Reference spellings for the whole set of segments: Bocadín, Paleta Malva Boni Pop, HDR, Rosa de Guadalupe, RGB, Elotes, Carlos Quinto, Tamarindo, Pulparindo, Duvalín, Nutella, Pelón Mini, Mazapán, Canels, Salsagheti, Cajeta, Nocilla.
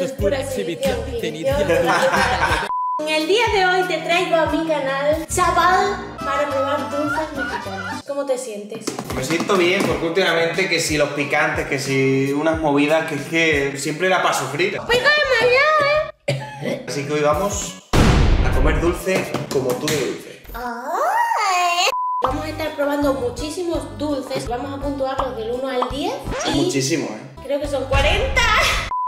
esto es pura exhibición. En el día de hoy te traigo a mi canal, chaval, para probar dulces mexicanos. ¿Cómo te sientes? Me siento bien, porque últimamente que si los picantes, que si unas movidas, que es que siempre era para sufrir. ¡Pico de mayo, eh! Así que hoy vamos a comer dulce como tú de dulce. Vamos a estar probando muchísimos dulces. Vamos a puntuarlos del 1 al 10. Son muchísimos, ¿eh? Creo que son 40.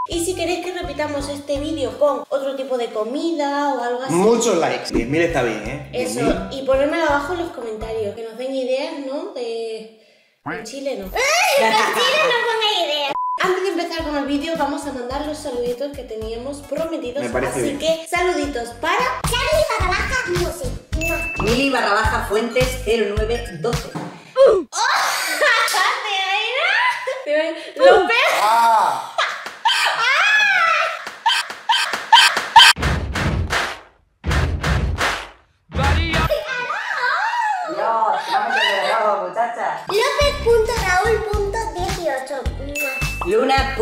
Y si queréis que repitamos este vídeo con otro tipo de comida o algo así... Muchos likes. 10.000 está bien, ¿eh? Eso. Y ponedmelo abajo en los comentarios. Que nos den ideas, ¿no? De... En Chile no. En Chile no pongáis ideas. Antes de empezar con el vídeo, vamos a mandar los saluditos que teníamos prometidos. Me parece así bien. Que saluditos para... Mili _ Fuentes 0912. ¡Oh! ¿Te ven? ¡Lo ves! ¡Ah!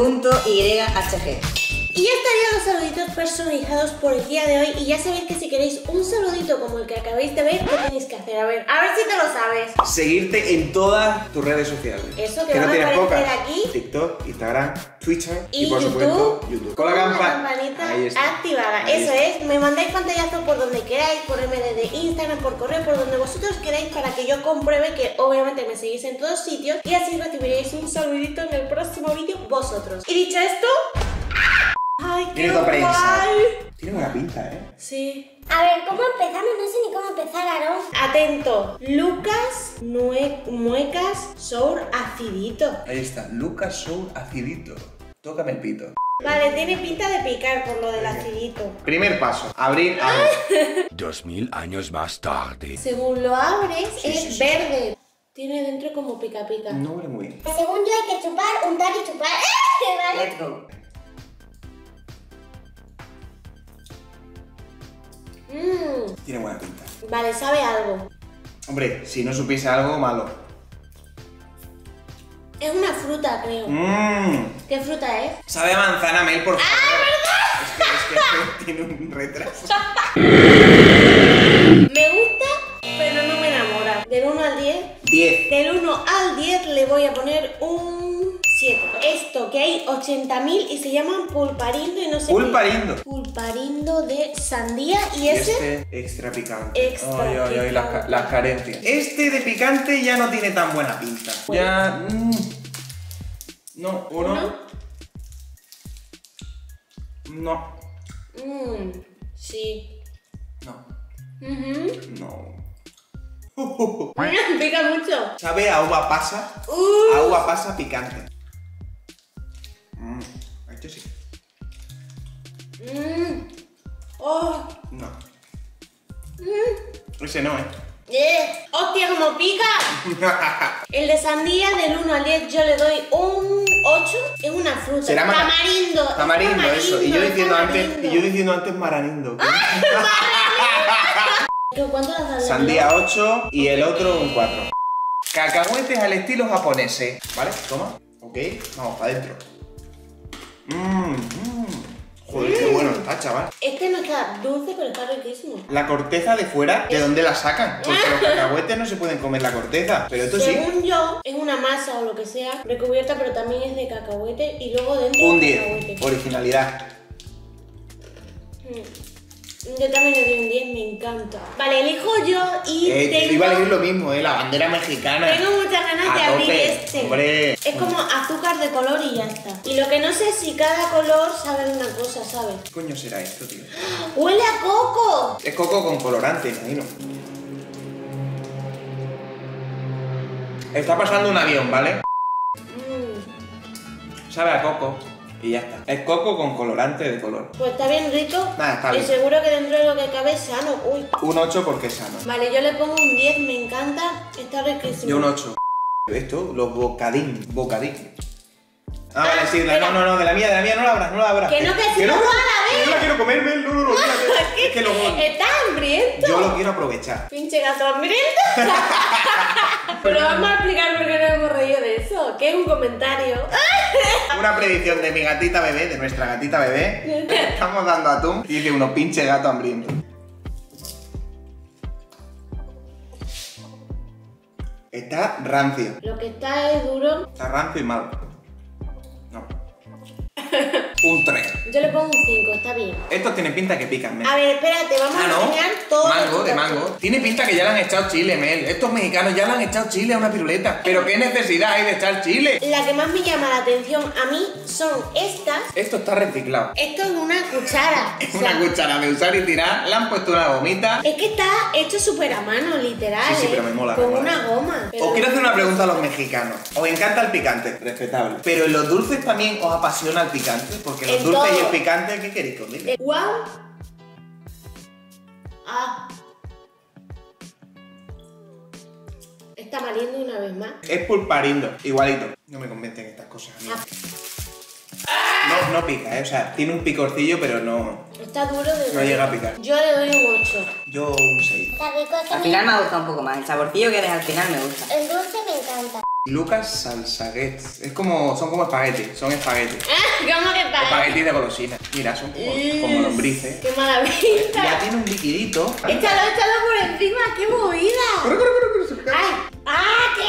Luna.yhg. Y ya estarían los saluditos personalizados por el día de hoy. Y ya sabéis que si queréis un saludito como el que acabéis de ver, ¿qué tenéis que hacer? A ver si te lo sabes. Seguirte en todas tus redes sociales. Eso que no tienes pocas. Aquí. TikTok, Instagram, Twitter y por supuesto YouTube. Con la campanita activada. Eso es, me mandáis pantallazos por donde queráis, por MD de Instagram, por correo, por donde vosotros queráis, para que yo compruebe que obviamente me seguís en todos sitios. Y así recibiréis un saludito en el próximo vídeo vosotros. Y dicho esto... ¡Ay, qué guay! Tiene buena pinta, ¿eh? Sí. A ver, ¿cómo empezamos? No sé ni cómo empezar, Aaron. Atento. Lucas Muecas Sour Acidito. Ahí está. Lucas Sour Acidito. Tócame el pito. Vale, tiene pinta de picar por lo del acidito. Primer paso, abrir algo. 2000 años más tarde. Según lo abres, es verde. Tiene dentro como pica pica. No huele muy bien. Según yo hay que chupar, untar y chupar. ¿Vale? Let's go. Tiene buena pinta. Vale, sabe algo. Hombre, si no supiese algo, malo. Es una fruta, creo. ¿Qué fruta es? Sabe a manzana, Mel, por favor. ¡Ah, verdad! Es que tiene un retraso. Me gusta, pero no me enamora. Del 1 al 10. 10. Del 1 al 10 le voy a poner un 7. Esto, que hay 80.000 y se llaman Pulparindo y no sé qué. Pulparindo de sandía y ese... Este extra picante. Ay, las carencias. Este de picante ya no tiene tan buena pinta. Bueno. Ya... No, ¿o no? No. Sí. No. No. Pica mucho. ¿Sabe a uva pasa? A uva pasa picante. Este sí. Oh. No. Ese no, ¡Hostia, como pica! El de sandía del 1 al 10 yo le doy un 8. Es una fruta. ¿Será tamarindo? Tamarindo, eso. Y yo diciendo antes maranindo. ¿Cuánto le has dado? Sandía 8 y el otro un 4. Cacahuetes al estilo japonés, ¿vale? Toma. Ok, vamos para adentro. Joder, qué bueno está, chaval. Este no está dulce, pero está riquísimo. La corteza de fuera, ¿de dónde la sacan? Porque los cacahuetes no se pueden comer la corteza. Pero esto sí. Según yo, es una masa o lo que sea, recubierta, pero también es de cacahuete. Y luego dentro un 10, originalidad. Yo también le doy un 10, me encanta. Vale, elijo yo y tengo... Iba a elegir lo mismo, la bandera mexicana. Tengo muchas ganas de abrir este. Hombre. Es como azúcar de color y ya está. Y lo que no sé es si cada color sabe una cosa, ¿sabes? ¿Qué coño será esto, tío? ¡Huele a coco! Es coco con colorante, imagino. Está pasando un avión, ¿vale? Sabe a coco. Y ya está. Es coco con colorante de color. Pues está bien rico. Nada, está bien. Y seguro que dentro de lo que cabe es sano. Uy. Un 8 porque es sano. Vale, yo le pongo un 10, me encanta. Está riquísimo. Yo un 8. Esto, los bocadín. Bocadín. Ah, vale, sí. No, no, no. De la mía no la abras, no la abras. Que no, que si no, no la quiero comerme, no. Es que lo odio. Está hambriento. Yo lo quiero aprovechar. Pinche gato hambriento. Pero vamos a explicar por qué no hemos reído de eso. Que es un comentario. Una predicción de mi gatita bebé, de nuestra gatita bebé. Estamos dando atún. Dice uno, pinche gato hambriento. Está rancio. Lo que está es duro. Está rancio y malo. No. Un 3. Yo le pongo un 5, está bien. Estos tienen pinta que pican, Mel. A ver, espérate, vamos a enseñar todo. Mango, de mango. Tiene pinta que ya le han echado chile, Mel. Estos mexicanos ya le han echado chile a una piruleta. Pero qué necesidad hay de echar chile. La que más me llama la atención a mí son estas. Esto está reciclado. Esto es una cuchara. Es una cuchara de usar y tirar. Le han puesto una gomita. Es que está hecho súper a mano, literal. Sí, sí, pero me mola. Con una goma. Os quiero hacer una pregunta a los mexicanos. Os encanta el picante, respetable. Pero en los dulces también os apasiona el picante. Porque los dulces y el picante, ¿qué queréis conmigo? ¡Guau! ¡Ah! Está maliendo una vez más. Es pulparindo, igualito. No me convencen estas cosas. No, no pica, ¿eh? O sea, tiene un picorcillo, pero no... Está duro de... No llega a picar. Yo le doy un 8. Yo un 6. Está rico, está al final bien. Me ha gustado un poco más. El saborcillo que deja al final me gusta. El dulce me encanta. Lucas Salsagheti. Es como... son como espaguetis. Son espaguetis. ¿Cómo que espaguetis? Espaguetis de golosina. Mira, son como lombrices. ¡Qué maravilla! Ya tiene un liquidito. Échalo, échalo por encima. ¡Qué movida! ¡Corre, corre, corre! ¡Ay! ¡Ah, qué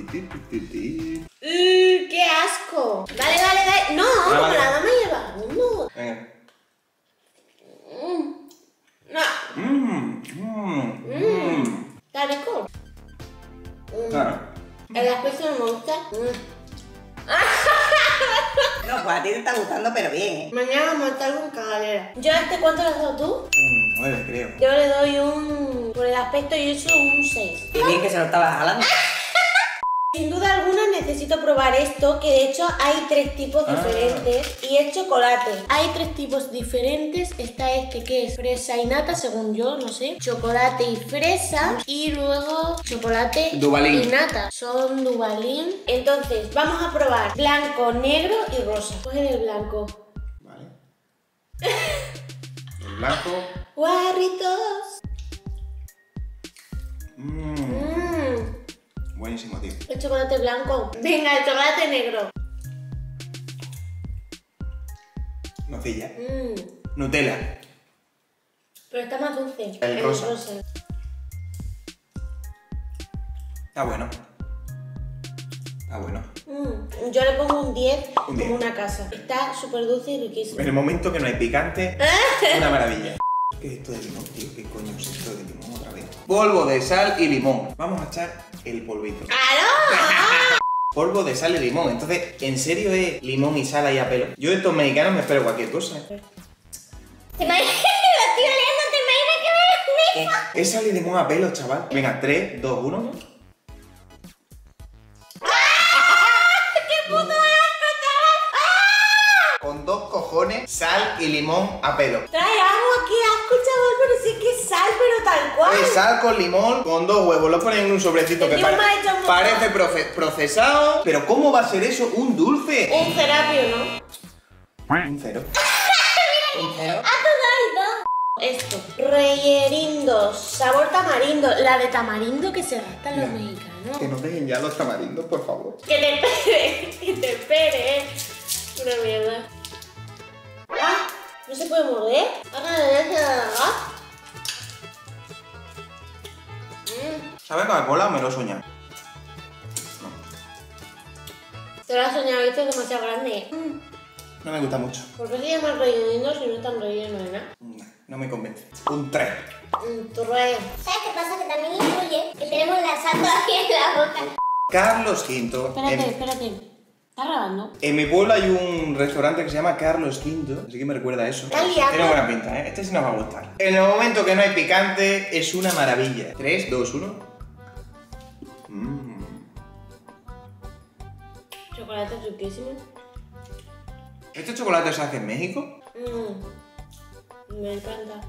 asco! ¡Qué asco! Dale, dale, dale. No, como vale. La dama lleva uno. Venga. No. ¿Está rico? Claro. El aspecto no me gusta. No, pues a ti te está gustando, pero bien, ¿eh? Mañana vamos a estar con cagalera. ¿Yo a este cuánto le has dado tú? Un 9, creo. Yo le doy un... por el aspecto yo he hecho un 6. Y bien que se lo estabas jalando. Sin duda alguna necesito probar esto, que de hecho hay 3 tipos diferentes y es chocolate. Hay 3 tipos diferentes, está este que es fresa y nata, según yo, no sé, chocolate y fresa y luego chocolate Duvalín. Y nata. Son Duvalín. Entonces, vamos a probar blanco, negro y rosa. Coge el blanco. Vale. El blanco. Guarritos. Buenísimo, tío. El chocolate blanco. Venga, el chocolate negro. Nocilla. Nutella. Pero está más dulce. El rosa. Está bueno. Está bueno. Yo le pongo un 10 como una casa. Está súper dulce y riquísimo. En el momento que no hay picante, una maravilla. ¿Qué es esto de limón, tío? ¿Qué coño es esto de limón otra vez? Polvo de sal y limón. Vamos a echar el polvito. ¡Claro! Polvo de sal y limón. Entonces, ¿en serio es limón y sal ahí a pelo? Yo de estos mexicanos me espero cualquier cosa. ¿Te imaginas? Lo estoy oliendo, ¿te imaginas que me lo es sal y limón a pelo, chaval. Venga, 3, 2, 1. Con 2 cojones, sal y limón a pelo. Trae agua, qué asco, chaval, pero sí que es sal, pero tal cual. Es sal con limón, con 2 huevos, lo ponen en un sobrecito que parece procesado. Pero ¿cómo va a ser eso un dulce? Un terapio, ¿no? Un cero. Un cero. Esto, reyerindos, sabor tamarindo, la de tamarindo que se gastan los mexicanos. Que no dejen ya los tamarindos, por favor. Que te espere, que te espere. Una mierda. ¡Ah! ¿No se puede morder? ¿Sabe Coca-Cola o me lo he soñado? No. Te lo has soñado, esto es demasiado grande. No me gusta mucho. ¿Por qué se llaman rellenos si no están rellenos de nada? No me convence. Un 3. Un 3. ¿Sabes qué pasa? Que también incluye que tenemos la sal todavía en la boca. Carlos Quinto. Espérate, espérate. ¿Estás grabando? En mi pueblo hay un restaurante que se llama Carlos Quinto, así que me recuerda a eso. Tiene buena pinta, ¿eh? Este sí nos va a gustar. En el momento que no hay picante, es una maravilla. 3, 2, 1. Chocolate riquísimo. ¿Este chocolate se hace en México? Me encanta.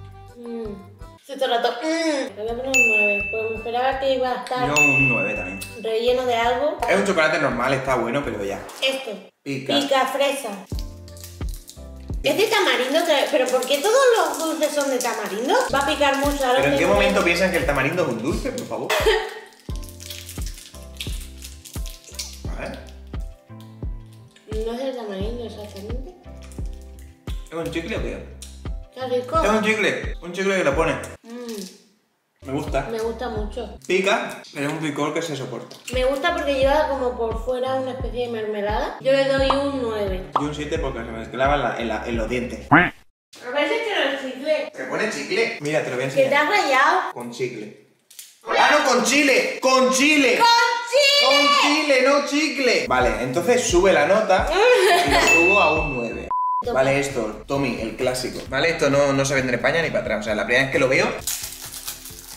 Se te rato. Le voy a poner un 9. Pues me esperaba que iba a estar. Yo un 9 también. Relleno de algo. Es un chocolate normal, está bueno, pero ya. Este. Pica fresa. Es de tamarindo, pero ¿por qué todos los dulces son de tamarindo? Va a picar mucho a los... ¿Pero en qué momento piensan que el tamarindo es un dulce, por favor? A ver. ¿No es el tamarindo exactamente? ¿Es un chicle o qué? ¡Qué rico! Es un chicle que lo pone. Me gusta. Me gusta mucho. Pica, pero es un picor que se soporta. Me gusta porque lleva como por fuera una especie de mermelada. Yo le doy un 9. Y un 7 porque se me mezclaban en los dientes. A veces que el chicle. ¿Te pone chicle? Mira, te lo voy a enseñar. ¿Que te has rayado? Con chicle. ¡Ah, no, con chile! ¡Con chile! ¡Con chile! ¡Con chile, no chicle! Vale, entonces sube la nota y lo subo a un 9. Vale, esto, Tommy, el clásico. Vale, esto no se vende en España ni para atrás. O sea, la primera vez que lo veo...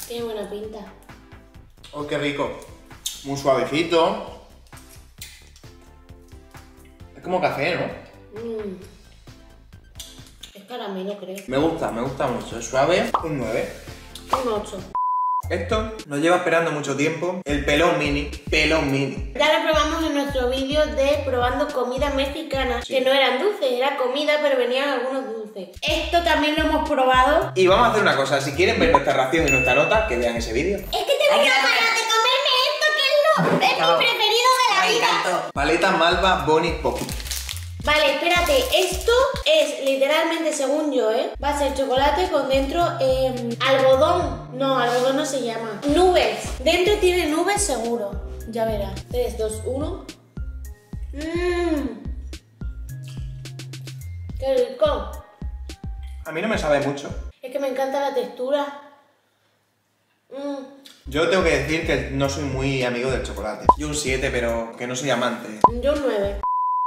Tiene buena pinta. ¡Oh, qué rico! Muy suavecito. Es como café, ¿no? Es caramelo, creo. Me gusta mucho. Es suave. Un 9. Un 8. Esto nos lleva esperando mucho tiempo. El pelón mini. Pelón mini. Ya lo probamos en nuestro vídeo de probando comida mexicana. Sí. Que no eran dulces, era comida, pero venían algunos dulces. Esto también lo hemos probado. Y vamos a hacer una cosa, si quieren ver nuestra ración y nuestra nota, que vean ese vídeo. Es que tengo una gana de comerme esto, que es mi preferido de la vida. Paleta Malva Boni Pop. Vale, espérate, esto es literalmente, según yo, va a ser chocolate con dentro algodón. No, algodón no se llama. Nubes. Dentro tiene nubes seguro. Ya verás. 3, 2, 1. Qué rico. A mí no me sabe mucho. Es que me encanta la textura. Yo tengo que decir que no soy muy amigo del chocolate. Yo un 7, pero que no soy amante. Yo un 9.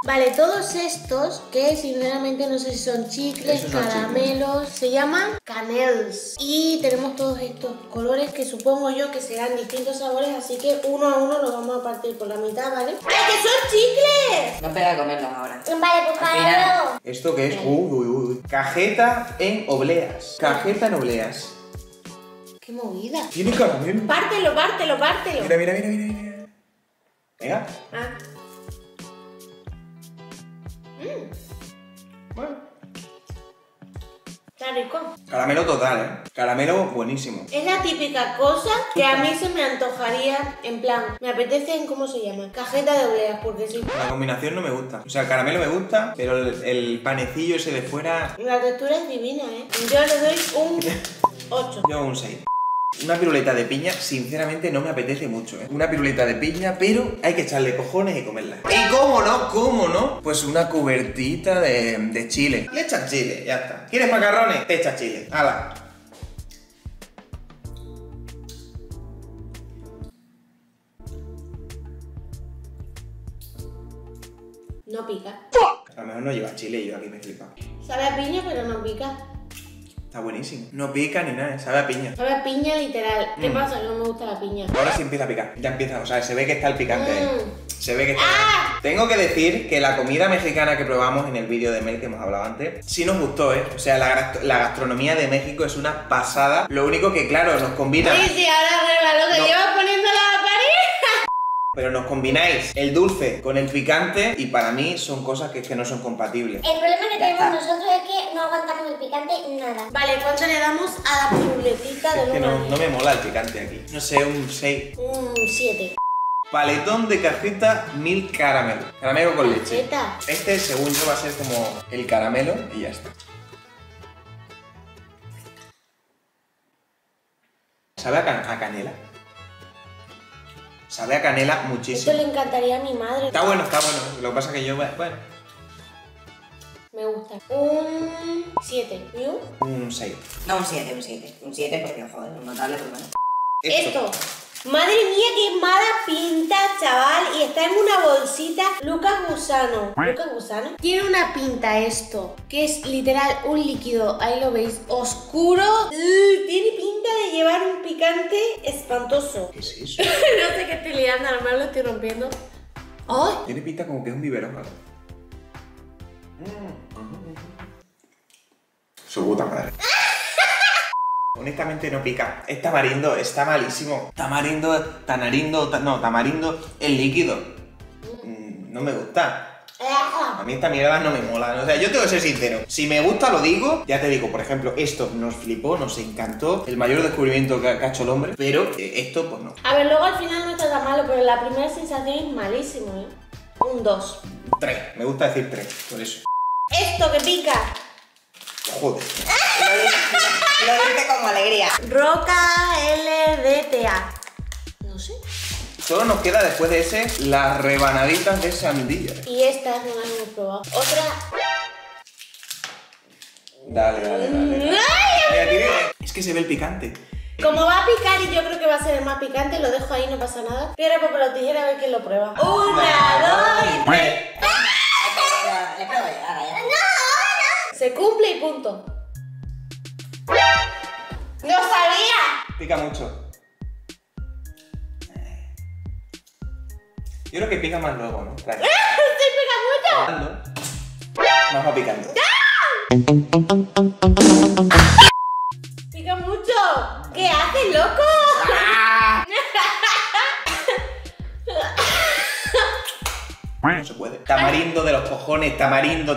Vale, todos estos, que sinceramente no sé si son chicles, son caramelos, chicles. Se llaman Canels. Y tenemos todos estos colores que supongo yo que serán distintos sabores, así que uno a uno los vamos a partir por la mitad, ¿vale? ¡Ay, que son chicles! No pega a comerlos ahora. Vale, pues para... ¿Esto qué es? Uy. Cajeta en obleas. Cajeta en obleas. ¡Qué movida! Tiene caramelo. Pártelo. Mira. Venga. Ah. Bueno. Está rico. Caramelo total, Caramelo buenísimo. Es la típica cosa que a mí se me antojaría, en plan, me apetece en, ¿cómo se llama? Cajeta de obleas, porque sí. La combinación no me gusta. O sea, el caramelo me gusta, pero el panecillo ese de fuera... La textura es divina, Yo le doy un 8. Yo un 6. Una piruleta de piña, sinceramente, no me apetece mucho, Una piruleta de piña, pero hay que echarle cojones y comerla. Y cómo no, pues una cubertita de chile. Le echas chile, ya está. ¿Quieres macarrones? Te echas chile. ¡Hala! No pica. A lo mejor no lleva chile y yo aquí me flipa. Sabe a piña, pero no pica. Está buenísimo. No pica ni nada, sabe a piña. Sabe a piña literal. ¿Qué pasa? No me gusta la piña. Ahora sí empieza a picar. Ya empieza, o sea, se ve que está el picante ahí. Se ve que está... ¡Ah! Tengo que decir que la comida mexicana que probamos en el vídeo de Mel que hemos hablado antes, sí nos gustó, O sea, la gastronomía de México es una pasada. Lo único que, claro, nos combina... Sí, ahora arregla lo que llevas poniendo la pared. Pero nos combináis el dulce con el picante y para mí son cosas que no son compatibles. El problema que tenemos nosotros es que no aguantamos el picante nada. Vale, ¿cuánto le damos a la piruletita de que no me mola el picante aquí. No sé, un 6. Un 7. Paletón de cajeta 1000 caramelo. Caramelo con leche. Este, según yo, va a ser como el caramelo y ya está. ¿Sabe a canela? Sabe a canela muchísimo. Esto le encantaría a mi madre. Está bueno. Lo que pasa es que yo... Bueno. Me gusta. Un 7. ¿Y un? Un 6. No, un 7, un 7. Un 7 porque, joder, un notable por menos. Esto. Madre mía, qué mala pinta, chaval. Y está en una bolsita. Lucas Gusano. Tiene una pinta esto, que es literal un líquido, ahí lo veis, oscuro. Tiene pinta de llevar un picante espantoso. ¿Qué es eso? No sé qué estoy liando, a lo mejor lo estoy rompiendo. ¡Oh! Tiene pinta como que es un biberón, ¿vale? Su puta madre. Honestamente no pica. Es tamarindo, está malísimo. Tamarindo, el líquido. No me gusta. A mí esta mierda no me mola, o sea, yo tengo que ser sincero. Si me gusta lo digo, ya te digo, por ejemplo, esto nos flipó, nos encantó, el mayor descubrimiento que ha hecho el hombre, pero esto pues no. A ver, luego al final no está tan malo, pero la primera sensación es malísimo, ¿eh? Un 2. 3, me gusta decir 3, por eso. Esto que pica. Joder. Lo dice con alegría. Roca LDTA. No sé. Solo nos queda después de ese las rebanaditas de sandía. Y estas no las hemos probado. Otra. Dale, dale, dale. ¡Ay! Es que se ve el picante. Como va a picar y yo creo que va a ser el más picante, lo dejo ahí, no pasa nada. Piedra, papel o tijera, a ver quién lo prueba. ¡Una, dos y tres! Se cumple y punto. ¡No sabía! Pica mucho. Yo creo que pica más luego, ¿no? ¡Estoy picando mucho! Vamos a picando. ¡Ah! ¡Pica mucho! ¿Qué haces, loco? ¡Ah! No se puede. Tamarindo de los cojones, tamarindo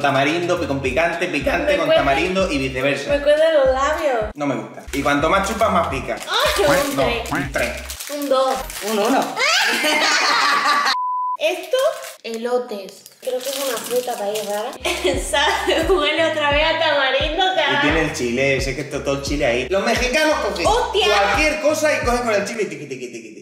con picante con tamarindo y viceversa. Me cuelga los labios. No me gusta. Y cuanto más chupas, más pica. ¡Ay, un 3! Un 2. Un 1. Esto, elotes. Creo que es una fruta para ir rara. ¿Sabes? Huele otra vez a tamarindo, cara. Y tiene el chile, es que está todo el chile ahí. Los mexicanos cogen cualquier cosa y cogen con el chile y tiqui, tiqui, tiqui, tiqui.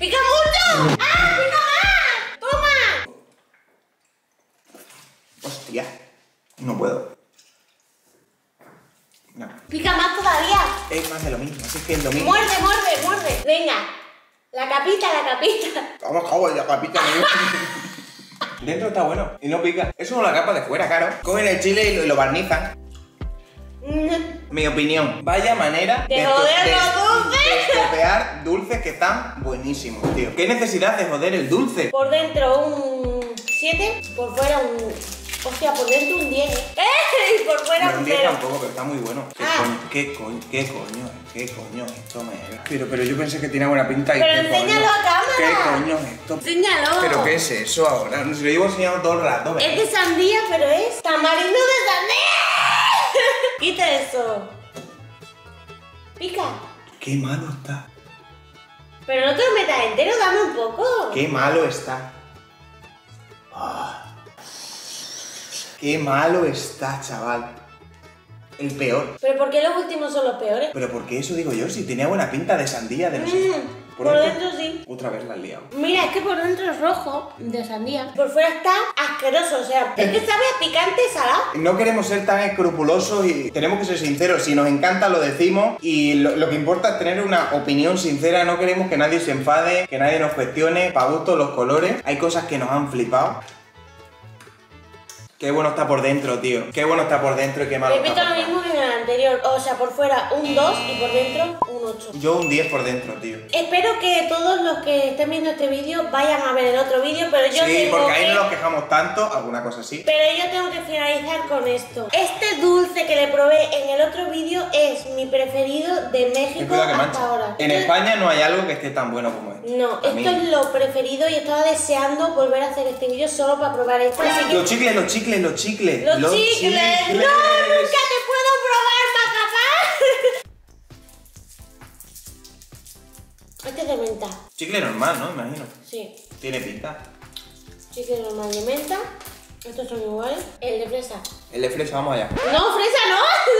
¡Pica mucho! ¡Ah, pica más! ¡Toma! Hostia, no puedo. No. Pica más todavía. Es más de lo mismo, así que es lo mismo. Muerde, muerde, muerde. Venga, la capita, la capita. Vamos, joder, la capita. Dentro está bueno y no pica. Eso no la capa de fuera, claro. Cogen el chile y lo barnizan. Mi opinión, vaya manera de joder los dulces. De estropear dulces que están buenísimos, tío. ¿Qué necesidad de joder el dulce? Por dentro un 7, por fuera un... Hostia, por dentro un 10. ¡Eh! Por fuera un 10 tampoco, pero está muy bueno. ¿Qué coño esto me era? Pero yo pensé que tenía buena pinta y... ¡Pero enséñalo a cámara! ¿Qué coño es esto? ¡Enséñalo! ¿Pero qué es eso ahora? No, si lo llevo enseñando todo el rato. ¿Verdad? Es de sandía, pero es tamarindo de sandía. Quita eso. Pica. Qué malo está. Pero no te lo metas entero, dame un poco. Qué malo está. Ah. ¡Qué malo está, chaval! El peor. ¿Pero por qué los últimos son los peores? Pero porque eso digo yo, si tenía buena pinta de sandía, de no sé. Por dentro sí. Otra vez la has liado. Mira, es que por dentro es rojo, de sandía. Por fuera está asqueroso, o sea, es que sabe a picante salado. No queremos ser tan escrupulosos y tenemos que ser sinceros. Si nos encanta lo decimos y lo que importa es tener una opinión sincera. No queremos que nadie se enfade, que nadie nos cuestione. Para gusto los colores. Hay cosas que nos han flipado. Qué bueno está por dentro, tío. Qué bueno está por dentro y qué malo. Repito lo mismo que en el anterior. O sea, por fuera un 2 y por dentro un 8. Yo un 10 por dentro, tío. Espero que todos los que estén viendo este vídeo vayan a ver el otro vídeo, pero yo sí, porque ahí no nos quejamos tanto, alguna cosa así. Pero yo tengo que finalizar con esto. Este dulce que le probé en el otro vídeo es mi preferido de México hasta ahora. En España no hay algo que esté tan bueno como este. No, esto es lo preferido y estaba deseando volver a hacer este vídeo solo para probar esto. Los chicles. No, nunca te puedo probar, Mazapán. Este es de menta. Chicle normal, ¿no? Imagino. Sí. Tiene pinta. Chicle normal de menta. Estos son iguales. El de fresa. El de fresa, vamos allá. No, fresa no,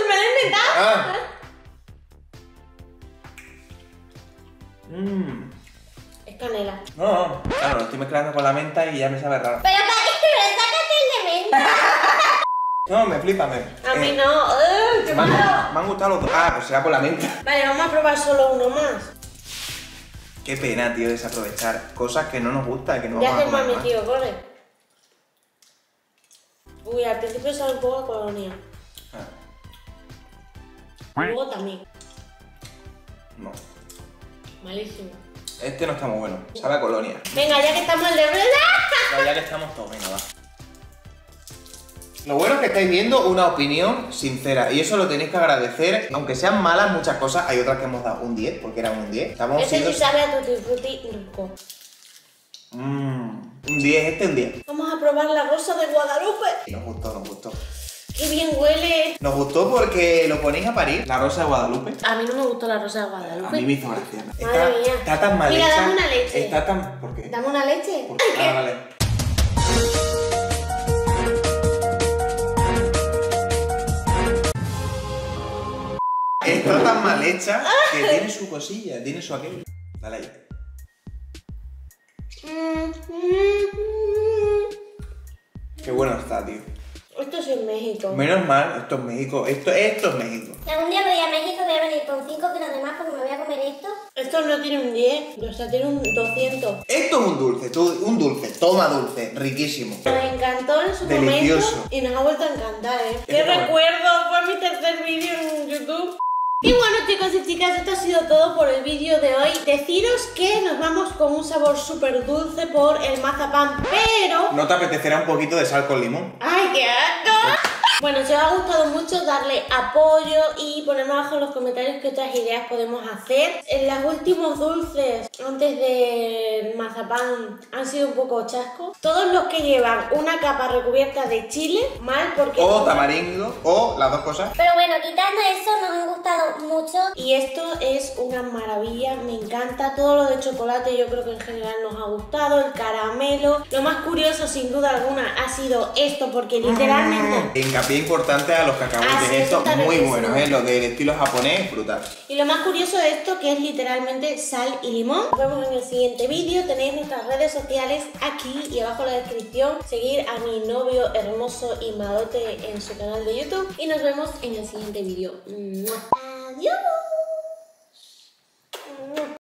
me lo he inventado. Es canela. No, claro, lo estoy mezclando con la menta y ya me sabe raro. Pero no, me flipa, A mí no. ¡Qué malo! Me han gustado los dos. Ah, pues será por la menta. Vale, vamos a probar solo uno más. Qué pena, tío, desaprovechar cosas que no nos gustan, que no vamos a comer más. Tío, corre. Uy, al principio sabe un poco a colonia. Luego también. No. Malísimo. Este no está muy bueno. Sabe a colonia. Venga, ya que estamos en el de verdad. Ya que estamos todos, venga, va. Lo bueno es que estáis viendo una opinión sincera y eso lo tenéis que agradecer. Aunque sean malas muchas cosas, hay otras que hemos dado un 10, porque eran un 10. Estamos este siendo... sí sabe a tutti frutti rico. Un 10, este un 10. Vamos a probar la Rosa de Guadalupe. Nos gustó, nos gustó. ¡Qué bien huele! Nos gustó porque lo ponéis a parir, la Rosa de Guadalupe. A mí no me gustó la Rosa de Guadalupe. A mí me hizo gracia. Madre mía. Está tan mal hecha. Mira, dame una leche. Está tan... ¿Por qué? Dame una leche. ¿Por qué? Ah, vale. Está tan mal hecha que tiene su cosilla, tiene su aquello. Dale ahí. Qué bueno está, tío. Esto es en México. Menos mal, esto es México. Esto es México. Si algún día voy a México voy a venir con 5 kilos de más porque me voy a comer esto. Esto no tiene un 10, o sea, tiene un 200. Esto es un dulce, tú, un dulce. Toma dulce, riquísimo. Nos encantó en su momento y nos ha vuelto a encantar, ¿eh? ¡Qué recuerdo! Fue mi tercer vídeo en YouTube. Y bueno, chicos y chicas, esto ha sido todo por el vídeo de hoy. Deciros que nos vamos con un sabor súper dulce por el mazapán, pero... ¿No te apetecerá un poquito de sal con limón? ¡Ay, qué asco! Bueno, si os ha gustado mucho, darle apoyo y ponerme abajo en los comentarios qué otras ideas podemos hacer. Los últimos dulces antes del mazapán han sido un poco chasco. Todos los que llevan una capa recubierta de chile, mal porque... O tamarindo, o las dos cosas. Pero bueno, quitando eso, nos han gustado mucho y esto es una maravilla, me encanta. Todo lo de chocolate yo creo que en general nos ha gustado, el caramelo. Lo más curioso sin duda alguna ha sido esto porque literalmente... Hincapié importante a los cacahuetes, esto es muy bueno, lo del estilo japonés, brutal. Y lo más curioso de esto que es literalmente sal y limón. Nos vemos en el siguiente vídeo, tenéis nuestras redes sociales aquí y abajo en la descripción. Seguir a mi novio hermoso y madote en su canal de YouTube y nos vemos en el siguiente vídeo. ¡Adiós!